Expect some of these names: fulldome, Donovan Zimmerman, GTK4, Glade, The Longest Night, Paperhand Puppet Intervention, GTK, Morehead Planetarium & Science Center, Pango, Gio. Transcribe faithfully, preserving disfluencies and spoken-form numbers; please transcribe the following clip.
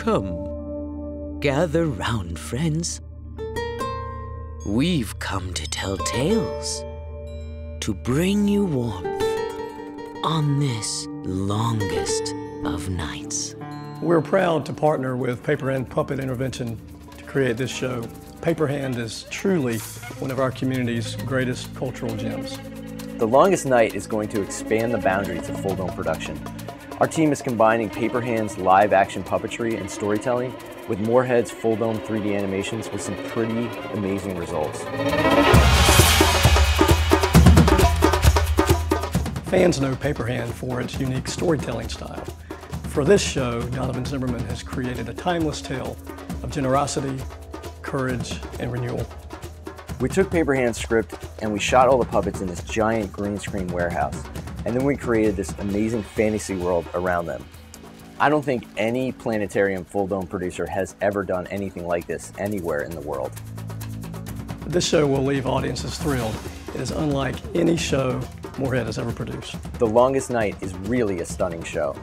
Come, gather round, friends. We've come to tell tales, to bring you warmth on this longest of nights. We're proud to partner with Paperhand Puppet Intervention to create this show. Paperhand is truly one of our community's greatest cultural gems. The Longest Night is going to expand the boundaries of fulldome production. Our team is combining Paperhand's live-action puppetry and storytelling with Morehead's fulldome three D animations with some pretty amazing results. Fans know Paperhand for its unique storytelling style. For this show, Donovan Zimmerman has created a timeless tale of generosity, courage, and renewal. We took Paperhand's script and we shot all the puppets in this giant green screen warehouse. And then we created this amazing fantasy world around them. I don't think any planetarium fulldome producer has ever done anything like this anywhere in the world. This show will leave audiences thrilled. It is unlike any show Morehead has ever produced. The Longest Night is really a stunning show.